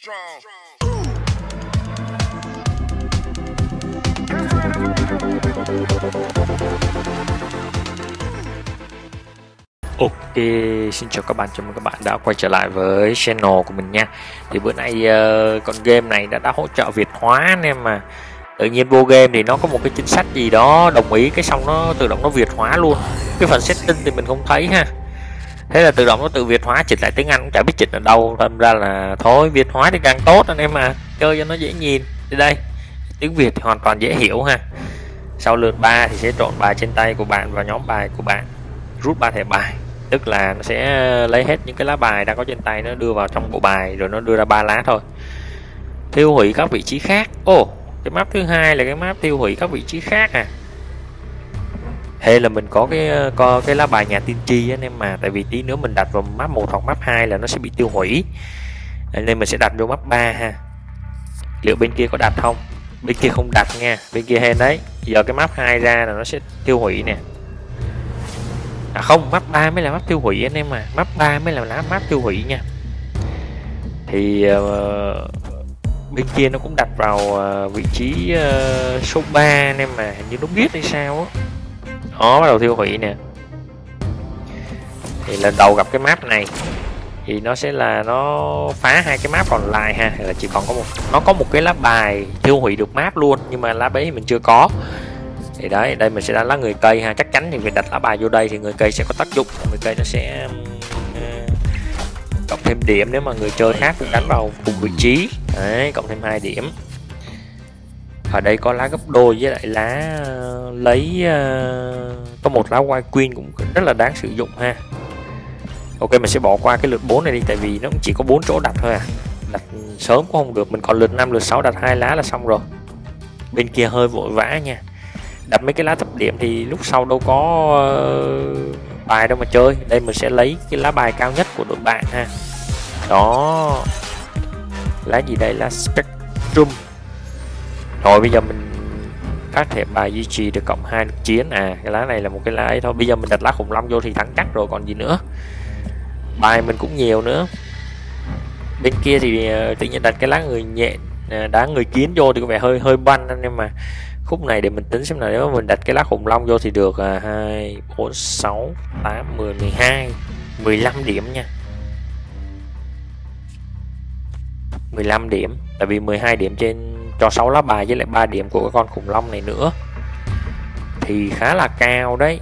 strong. Ok, xin chào các bạn, chào mừng các bạn đã quay trở lại với channel của mình nha. Thì bữa nay con game này đã hỗ trợ Việt hóa nên mà tự nhiên vô game thì nó có một cái chính sách gì đó đồng ý cái xong nó tự động nó Việt hóa luôn. Cái phần setting thì mình không thấy ha. Thế là tự động nó tự Việt hóa, chỉnh lại tiếng Anh cũng chả biết chỉnh ở đâu, thành ra là thôi Việt hóa thì càng tốt anh em à, chơi cho nó dễ nhìn. Thì đây, tiếng Việt thì hoàn toàn dễ hiểu ha. Sau lượt 3 thì sẽ trộn bài trên tay của bạn vào nhóm bài của bạn, rút 3 thẻ bài, tức là nó sẽ lấy hết những cái lá bài đang có trên tay, nó đưa vào trong bộ bài rồi nó đưa ra 3 lá thôi. Tiêu hủy các vị trí khác. Ồ, cái map thứ hai là cái map tiêu hủy các vị trí khác à. Hay là mình có cái lá bài nhà tiên tri anh em mà, tại vì tí nữa mình đặt vào map 1 hoặc map 2 là nó sẽ bị tiêu hủy. Nên mình sẽ đặt vô map 3 ha. Liệu bên kia có đặt không? Bên kia không đặt nha, bên kia hên đấy. Giờ cái map 2 ra là nó sẽ tiêu hủy nè. À không, map 3 mới là map tiêu hủy anh em mà, map 3 mới là lá map tiêu hủy nha. Thì bên kia nó cũng đặt vào vị trí số 3 anh em mà, hình như nó biết hay sao á. Nó bắt đầu tiêu hủy nè. Thì lần đầu gặp cái map này thì nó sẽ là nó phá hai cái map còn lại ha, là chỉ còn có một, nó có một cái lá bài tiêu hủy được map luôn, nhưng mà lá bấy thì mình chưa có. Thì đấy, đây mình sẽ đặt lá người cây ha, chắc chắn thì mình đặt lá bài vô đây thì người cây sẽ có tác dụng, người cây nó sẽ cộng thêm điểm nếu mà người chơi khác cũng đánh vào cùng vị trí. Đấy, cộng thêm 2 điểm. Ở đây có lá gấp đôi với lại lá lấy, có một lá white queen cũng rất là đáng sử dụng ha. Ok, mình sẽ bỏ qua cái lượt 4 này đi, tại vì nó cũng chỉ có 4 chỗ đặt thôi à. Đặt sớm cũng không được, mình còn lượt 5 lượt 6 đặt 2 lá là xong rồi. Bên kia hơi vội vã nha. Đặt mấy cái lá thấp điểm thì lúc sau đâu có bài đâu mà chơi. Đây mình sẽ lấy cái lá bài cao nhất của đội bạn ha. Đó. Lá gì đây? Lá Spectrum. Rồi bây giờ mình các thẻ bài duy trì được cộng 2 lực chiến à, cái lá này là một cái lá ấy thôi. Bây giờ mình đặt lá khủng long vô thì thắng chắc rồi còn gì nữa. Bài mình cũng nhiều nữa. Bên kia thì tự nhiên đặt cái lá người nhện đá người kiến vô thì có vẻ hơi banh anh em mà. Khúc này để mình tính xem là nếu mà mình đặt cái lá khủng long vô thì được 2 4 6 8 10 12 15 điểm nha. 15 điểm tại vì 12 điểm trên cho 6 lá bài với lại 3 điểm của cái con khủng long này nữa thì khá là cao đấy.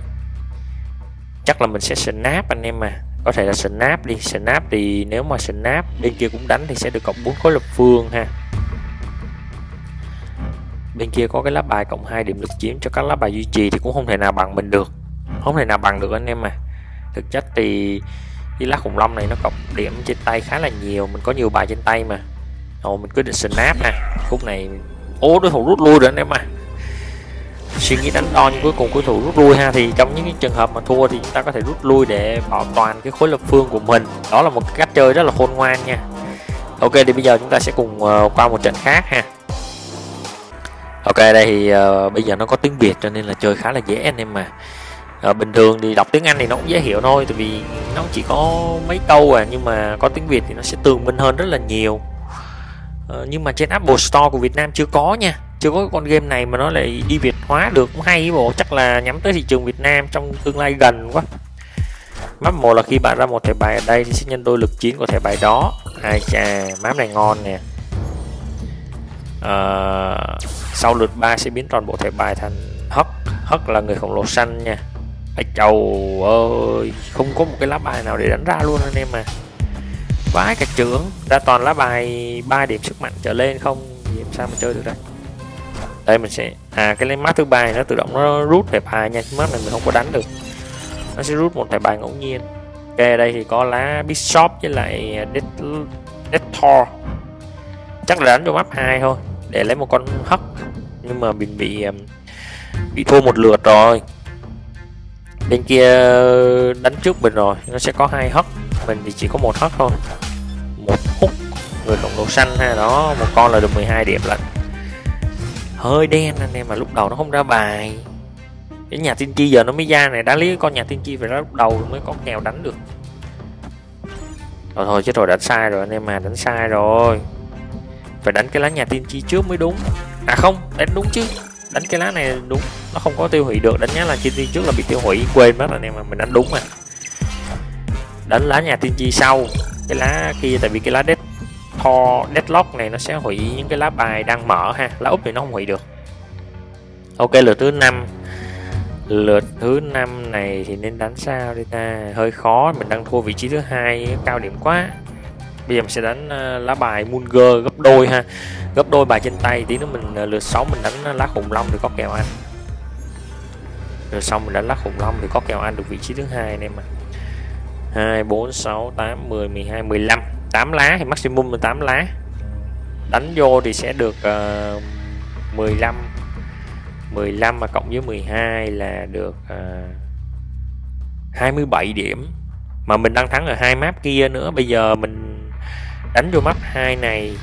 Chắc là mình sẽ snap anh em mà, có thể là snap đi. Snap thì nếu mà snap bên kia cũng đánh thì sẽ được cộng 4 khối lập phương ha. Bên kia có cái lá bài cộng 2 điểm lực chiếm cho các lá bài duy trì thì cũng không thể nào bằng mình được, không thể nào bằng được anh em mà. Thực chất thì cái lá khủng long này nó cộng điểm trên tay khá là nhiều, mình có nhiều bài trên tay mà. Rồi mình quyết định snap ha. Khúc này ô đối thủ rút lui rồi anh em à, suy nghĩ đánh đo nhưng cuối cùng đối thủ rút lui ha. Thì trong những cái trường hợp mà thua thì chúng ta có thể rút lui để bảo toàn cái khối lập phương của mình, đó là một cách chơi rất là khôn ngoan nha. Ok, thì bây giờ chúng ta sẽ cùng qua một trận khác ha. Ok, đây thì bây giờ nó có tiếng Việt cho nên là chơi khá là dễ anh em mà. Bình thường thì đọc tiếng Anh thì nó cũng dễ hiểu thôi, tại vì nó chỉ có mấy câu à, nhưng mà có tiếng Việt thì nó sẽ tường minh hơn rất là nhiều. Nhưng mà trên Apple Store của Việt Nam chưa có nha, chưa có con game này mà nó lại đi Việt hóa được cũng hay bộ. Chắc là nhắm tới thị trường Việt Nam trong tương lai gần quá. Map 1 là khi bạn ra một thẻ bài ở đây thì sẽ nhân đôi lực chiến của thẻ bài đó. Ai chà, map này ngon nè. Sau lượt 3 sẽ biến toàn bộ thẻ bài thành hất. Hất là người khổng lồ xanh nha. Ây chầu ơi, không có một cái lá bài nào để đánh ra luôn anh em mà. Vãi cả trưởng, ra toàn lá bài 3 điểm sức mạnh trở lên không thì sao mà chơi được đây. Đây mình sẽ cái lên map thứ 3 này nó tự động nó rút thẻ bài nha, map này mình không có đánh được, nó sẽ rút một thẻ bài ngẫu nhiên. Ok, đây thì có lá Bishop với lại Death Thor, chắc là đánh vô map 2 thôi để lấy một con hắc, nhưng mà mình bị thua một lượt rồi. Bên kia đánh trước mình rồi, nó sẽ có 2 hắc, mình thì chỉ có 1 hất thôi, 1 hút người khổng lồ xanh ha. Đó, một con là được 12 điểm lận, hơi đen anh em mà. Lúc đầu nó không ra bài cái nhà tiên tri, giờ nó mới ra này, đã lấy con nhà tiên tri về ra lúc đầu mới có kèo đánh được. Rồi thôi chết rồi, đánh sai rồi anh em mà, đánh sai rồi. Phải đánh cái lá nhà tiên tri trước mới đúng. À không, đánh đúng chứ. Đánh cái lá này đúng, nó không có tiêu hủy được. Đánh nhá là tiên tri trước là bị tiêu hủy. Quên mất anh em, mà mình đánh đúng mà. Đánh lá nhà tiên tri sau cái lá kia, tại vì cái lá Deadlock này nó sẽ hủy những cái lá bài đang mở ha. Lá úp thì nó không hủy được. Ok, lượt thứ 5. Lượt thứ 5 này thì nên đánh sao đây ta? Hơi khó, mình đang thua vị trí thứ 2, cao điểm quá. Bây giờ mình sẽ đánh lá bài Munger gấp đôi ha. Gấp đôi bài trên tay, tí nữa mình lượt 6 mình đánh lá khủng long thì có kèo ăn. Rồi xong mình đánh lá khủng long thì có kèo ăn được vị trí thứ 2 anh em ạ. 2 4 6 8 10 12 15. 8 lá thì maximum là 8 lá. Đánh vô thì sẽ được 15 mà cộng với 12 là được 27 điểm. Mà mình đang thắng ở hai map kia nữa. Bây giờ mình đánh vô map 2 này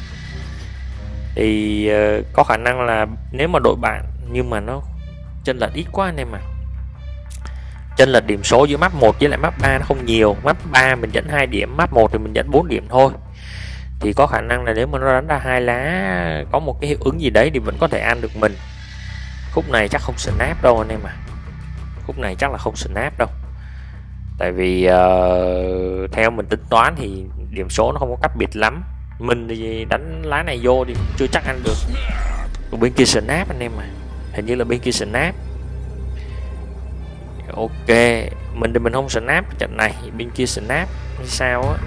thì có khả năng là nếu mà đội bạn, nhưng mà nó chênh lệch ít quá anh em ạ. Chênh lệch điểm số giữa map 1 với lại map 3 nó không nhiều. Map 3 mình dẫn 2 điểm, map 1 thì mình dẫn 4 điểm thôi. Thì có khả năng là nếu mà nó đánh ra hai lá có một cái hiệu ứng gì đấy thì vẫn có thể ăn được mình. Khúc này chắc không snap đâu anh em ạ. Khúc này chắc là không snap đâu. Tại vì theo mình tính toán thì điểm số nó không có cách biệt lắm. Mình thì đánh lá này vô thì chưa chắc ăn được. Bên kia snap anh em ạ. Hình như là bên kia snap. Ok, mình thì mình không snap trận này, bên kia snap hay sao á.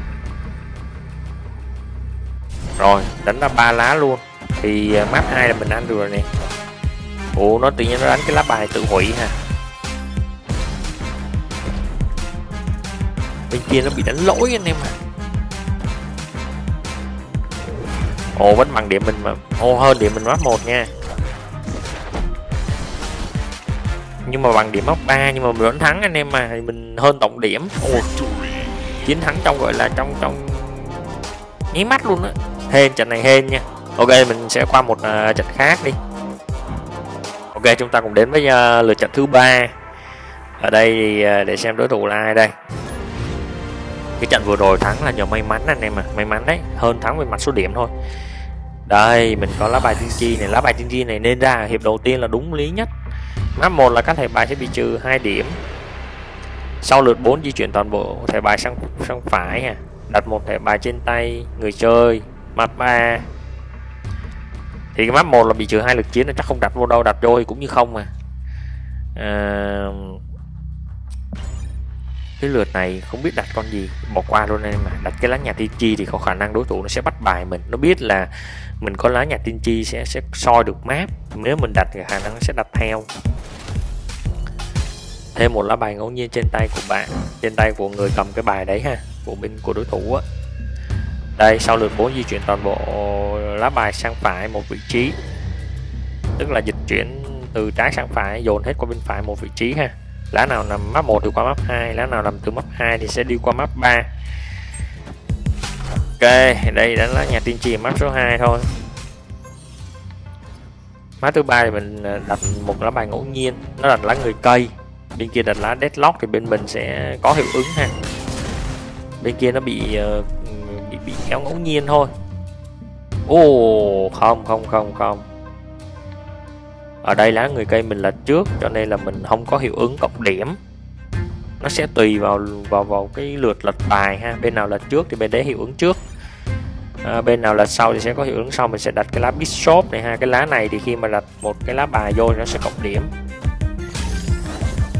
Rồi, đánh ra 3 lá luôn. Thì map 2 là mình ăn được rồi nè. Ủa, nó tự nhiên nó đánh cái lá bài tự hủy ha. Bên kia nó bị đánh lỗi anh em ạ. Ồ, vẫn bằng điểm mình mà. Ô, hơn điểm mình map 1 nha. Nhưng mà bằng điểm map 3 nhưng mà mình vẫn thắng anh em mà, mình hơn tổng điểm. Ồ, 9 thắng trong gọi là trong nháy mắt luôn á. Hên, trận này hên nha. Ok, mình sẽ qua một trận khác đi. Ok, chúng ta cùng đến với lượt trận thứ 3. Ở đây thì để xem đối thủ là ai đây. Cái trận vừa rồi thắng là nhờ may mắn anh em ạ, may mắn đấy, hơn thắng về mặt số điểm thôi. Đây, mình có lá bài tiên tri này, lá bài tiên tri này nên ra ở hiệp đầu tiên là đúng lý nhất. Map 1 là các thẻ bài sẽ bị trừ 2 điểm. Sau lượt 4 di chuyển toàn bộ thẻ bài sang phải ha. Đặt một thẻ bài trên tay người chơi. Map 3 thì cái map 1 là bị trừ 2 lực chiến, nó chắc không đặt vô đâu, đặt vô thì cũng như không mà. Cái lượt này không biết đặt con gì, bỏ qua luôn em mà. Đặt cái lá nhà tiên tri thì có khả năng đối thủ nó sẽ bắt bài mình, nó biết là mình có lá nhà tiên tri sẽ soi được map, nếu mình đặt thì khả năng nó sẽ đặt theo. Thêm một lá bài ngẫu nhiên trên tay của bạn, trên tay của người cầm cái bài đấy ha, của bên của đối thủ á. Đây, sau lượt 4 di chuyển toàn bộ lá bài sang phải một vị trí, tức là dịch chuyển từ trái sang phải, dồn hết qua bên phải một vị trí ha. Lá nào nằm map 1 thì qua map 2, lá nào nằm từ map 2 thì sẽ đi qua map 3. Ok, đây đánh lá nhà tiên tri map số 2 thôi. Map thứ 3 thì mình đặt một lá bài ngẫu nhiên, nó đặt lá người cây. Bên kia đặt lá Deadlock thì bên mình sẽ có hiệu ứng ha. Bên kia nó bị kéo ngẫu nhiên thôi. Ồ, không. Ở đây lá người cây mình là trước cho nên là mình không có hiệu ứng cộng điểm. Nó sẽ tùy vào cái lượt lật bài ha, bên nào lật trước thì bên đấy hiệu ứng trước. Bên nào lật sau thì sẽ có hiệu ứng sau. Mình sẽ đặt cái lá Bishop này ha, cái lá này thì khi mà đặt một cái lá bài vô thì nó sẽ cộng điểm.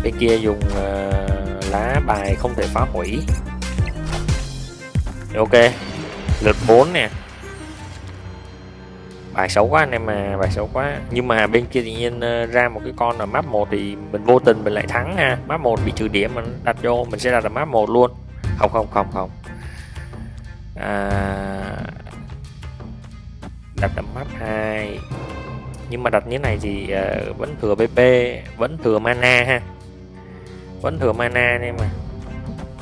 Bên kia dùng lá bài không thể phá hủy. Ok, lượt 4 nè. Bài xấu quá anh em mà, bài xấu quá. Nhưng mà bên kia tự nhiên ra một cái con ở map 1 thì mình vô tình mình lại thắng ha. Map 1 bị trừ điểm mình đặt vô, mình sẽ đặt ở map 1 luôn. Không. Đặt ở map 2. Nhưng mà đặt như thế này thì vẫn thừa BP, vẫn thừa mana ha. Vẫn thừa mana anh em mà.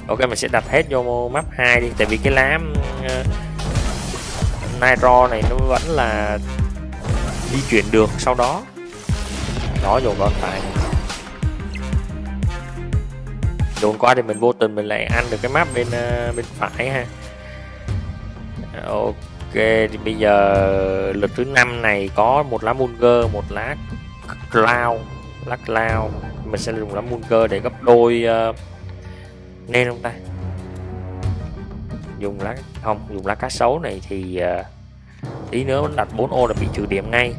Ok, mình sẽ đặt hết vô map 2 đi, tại vì cái lá Nitro này nó vẫn là di chuyển được, sau đó nó dồn vào phải. Dồn qua thì mình vô tình mình lại ăn được cái map bên phải ha. Ok, thì bây giờ lượt thứ 5 này có một lá Mulger, một lá Cloud, lá Cloud. Mình sẽ dùng lá Mulger để gấp đôi nên không ta? Dùng lá không, dùng lá cá sấu này thì tí nữa nó đặt 4 ô là bị trừ điểm ngay.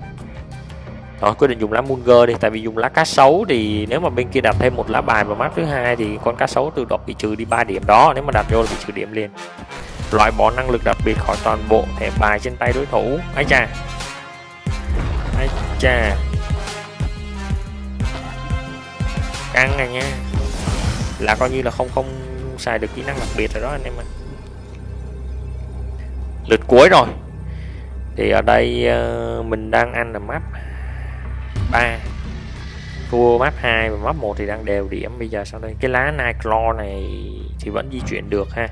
Rồi quyết định dùng lá Mulger đi, tại vì dùng lá cá sấu thì nếu mà bên kia đặt thêm một lá bài vào map thứ 2 thì con cá sấu tự động bị trừ đi 3 điểm đó, nếu mà đặt vô là bị trừ điểm liền. Loại bỏ năng lực đặc biệt khỏi toàn bộ thẻ bài trên tay đối thủ. Ái chà, ái chà, căng này nha, là coi như là không xài được kỹ năng đặc biệt rồi đó anh em ạ. Lượt cuối rồi thì ở đây mình đang ăn là map 3, thua map 2 và map 1 thì đang đều điểm. Bây giờ sau đây cái lá Nightclaw này thì vẫn di chuyển được ha.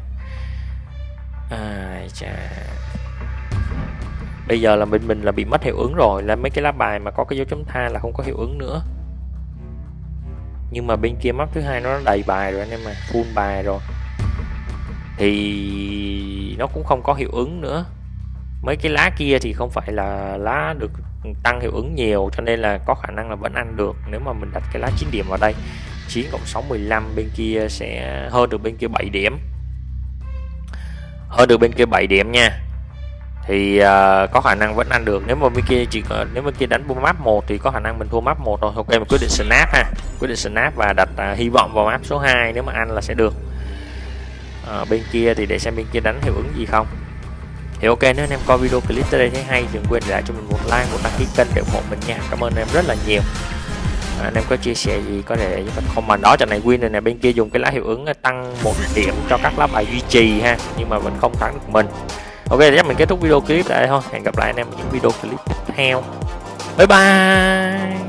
Bây giờ là mình là bị mất hiệu ứng rồi, là mấy cái lá bài mà có cái dấu chấm than là không có hiệu ứng nữa. Nhưng mà bên kia map thứ 2 nó đầy bài rồi anh em, mà full bài rồi thì nó cũng không có hiệu ứng nữa. Mấy cái lá kia thì không phải là lá được tăng hiệu ứng nhiều, cho nên là có khả năng là vẫn ăn được. Nếu mà mình đặt cái lá 9 điểm vào đây, 9 + 6 = 15, bên kia sẽ hơn được bên kia 7 điểm. Hơn được bên kia 7 điểm nha. Thì có khả năng vẫn ăn được. Nếu mà bên kia nếu mà kia đánh bom map 1 thì có khả năng mình thua map 1 rồi. Ok, mình quyết định snap ha. Quyết định snap và đặt hy vọng vào map số 2, nếu mà ăn là sẽ được. Bên kia thì để xem bên kia đánh hiệu ứng gì không. Thì ok, nếu anh em coi video clip tới đây thấy hay đừng quên để lại cho mình một like, một đăng ký kênh để ủng hộ mình nha. Cảm ơn em rất là nhiều. Anh em có chia sẻ gì có thể comment đó. Trận này win này nè, bên kia dùng cái lá hiệu ứng tăng 1 điểm cho các lá bài duy trì ha, nhưng mà vẫn không thắng được mình. Ok, chắc mình kết thúc video clip tại đây thôi. Hẹn gặp lại anh em ở những video clip tiếp theo. Bye bye.